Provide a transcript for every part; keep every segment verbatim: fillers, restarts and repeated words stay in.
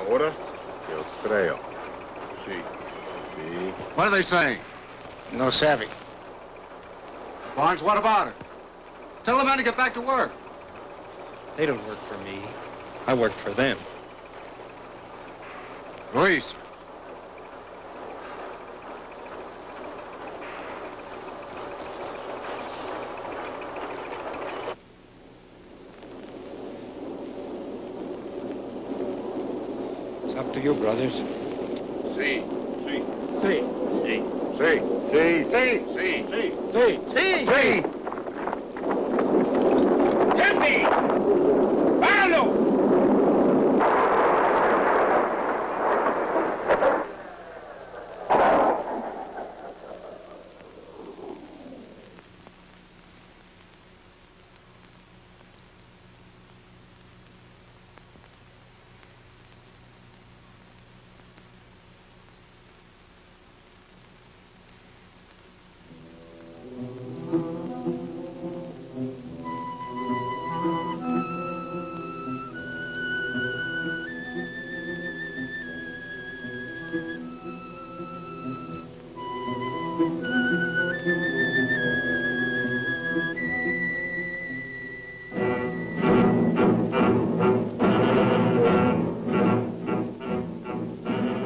Ahora? Yo creo. Sí. Sí. What are they saying? No savvy. Barnes, what about it? Tell the men to get back to work. They don't work for me. I work for them. Luis. It's up to you, brothers. See, see, see, see, see, see, see, see, see, see, see, see. Tell me, follow.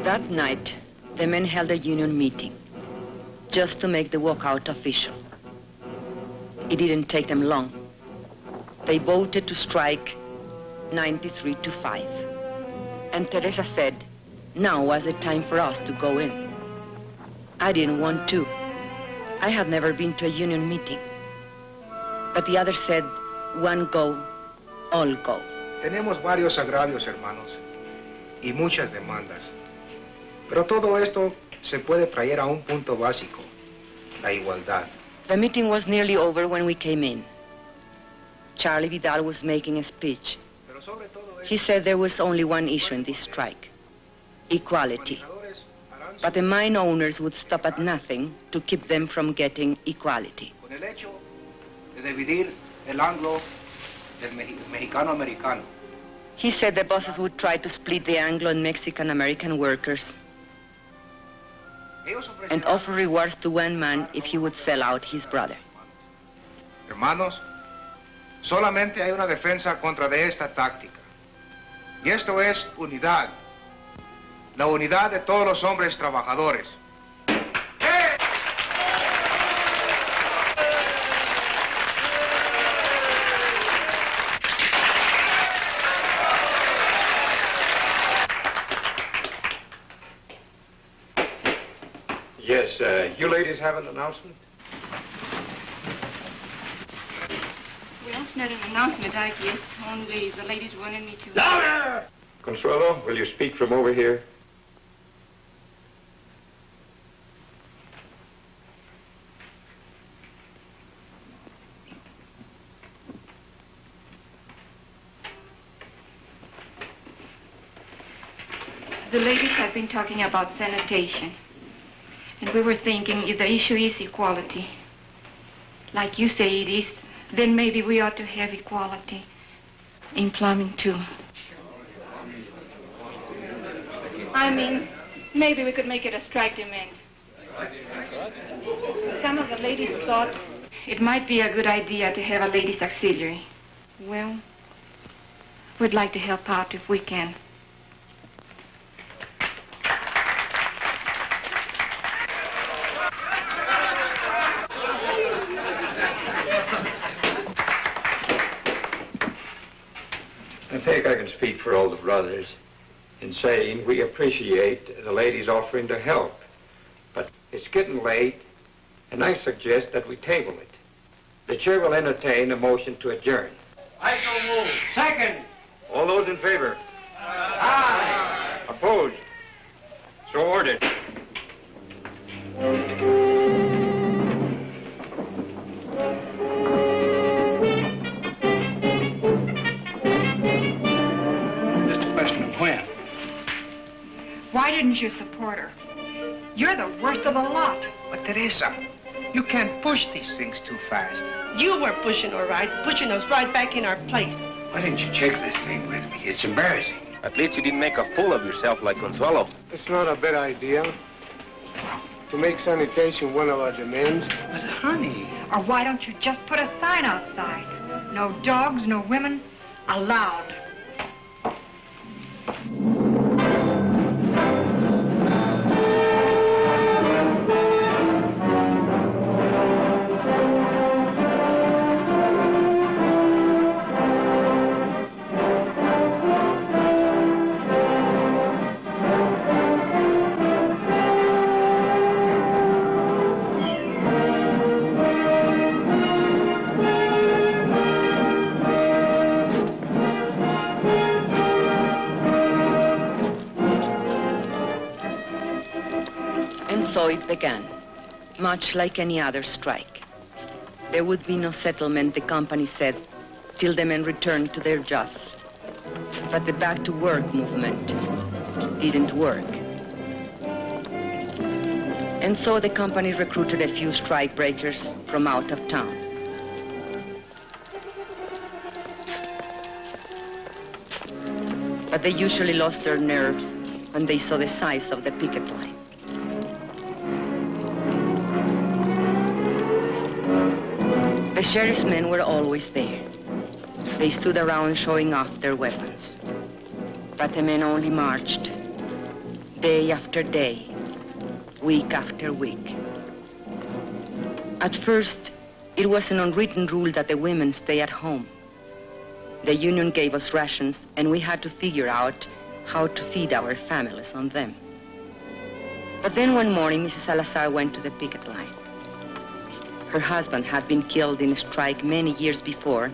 That night, the men held a union meeting, just to make the walkout official. It didn't take them long. They voted to strike ninety-three to five. And Teresa said, now was the time for us to go in. I didn't want to. I had never been to a union meeting. But the others said, one go, all go. Tenemos varios agravios, hermanos, y muchas demandas. Pero todo esto se puede traer a un punto básico, la igualdad. The meeting was nearly over when we came in. Charlie Vidal was making a speech. He said there was only one issue in this strike, equality. But the mine owners would stop at nothing to keep them from getting equality. Con el hecho de dividir el anglo del mexicano-americano. He said the bosses would try to split the Anglo and Mexican-American workers and offer rewards to one man if he would sell out his brother. Hermanos, solamente hay una defensa contra de esta táctica. Y esto es unidad. La unidad de todos los hombres trabajadores. Yes, uh, you ladies have an announcement? Well, it's not an announcement, I guess. Only the ladies wanted me to... Louder! Consuelo, will you speak from over here? The ladies have been talking about sanitation. And we were thinking, if the issue is equality, like you say it is, then maybe we ought to have equality in plumbing, too. I mean, maybe we could make it a strike demand. Some of the ladies thought it might be a good idea to have a ladies' auxiliary. Well, we'd like to help out if we can. I think I can speak for all the brothers in saying we appreciate the ladies offering to help. But it's getting late, and I suggest that we table it. The chair will entertain a motion to adjourn. I so move. Second. All those in favor? Aye. Aye. Opposed? So ordered. Why didn't you support her? You're the worst of the lot. But Teresa, you can't push these things too fast. You were pushing her right, pushing us right back in our place. Why didn't you check this thing with me? It's embarrassing. At least you didn't make a fool of yourself like Consuelo. It's not a bad idea to make sanitation one of our demands. But honey... Or why don't you just put a sign outside? No dogs, no women, allowed. Began, much like any other strike. There would be no settlement, the company said, till the men returned to their jobs. But the back to work movement didn't work. And so the company recruited a few strike breakers from out of town. But they usually lost their nerve when they saw the size of the picket line. The sheriff's men were always there. They stood around showing off their weapons. But the men only marched, day after day, week after week. At first, it was an unwritten rule that the women stay at home. The union gave us rations, and we had to figure out how to feed our families on them. But then one morning, Missus Salazar went to the picket line. Her husband had been killed in a strike many years before,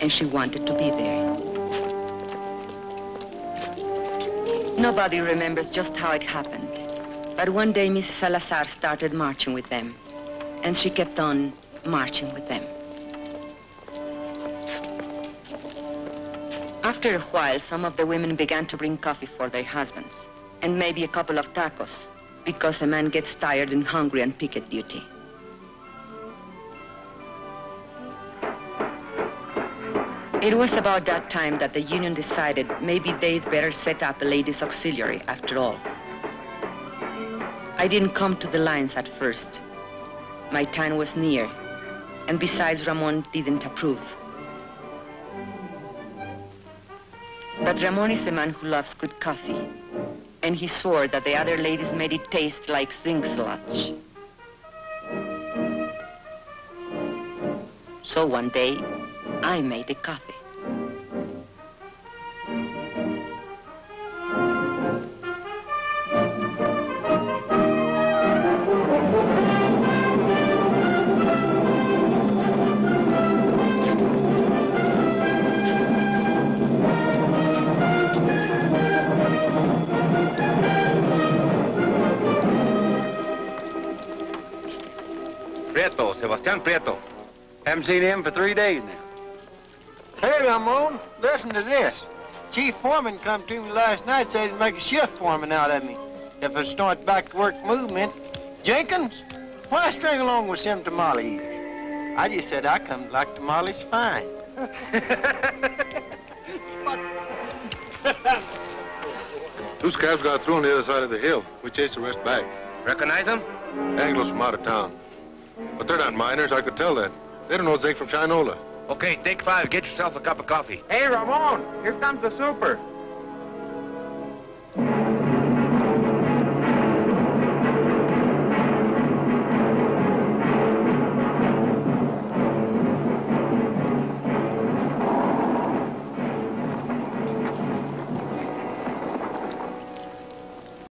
and she wanted to be there. Nobody remembers just how it happened, but one day Missus Salazar started marching with them, and she kept on marching with them. After a while, some of the women began to bring coffee for their husbands, and maybe a couple of tacos, because a man gets tired and hungry on picket duty. It was about that time that the union decided maybe they'd better set up a ladies' auxiliary after all. I didn't come to the lines at first. My time was near, and besides, Ramon didn't approve. But Ramon is a man who loves good coffee, and he swore that the other ladies made it taste like zinc sludge. So one day, I made the coffee. Prieto, Sebastian Prieto. Haven't seen him for three days now. Hey, Ramon, listen to this. Chief Foreman come to me last night, said he'd make a shift foreman out of me if I start back to work movement. Jenkins, why string along with Sam Tamale? I just said I come like Tamale's fine. Two scabs got through on the other side of the hill. We chased the rest back. Recognize them? Anglos from out of town. But they're not miners, I could tell that. They don't know Zeke from Chinola. Okay, take five. Get yourself a cup of coffee. Hey, Ramon, here comes the super.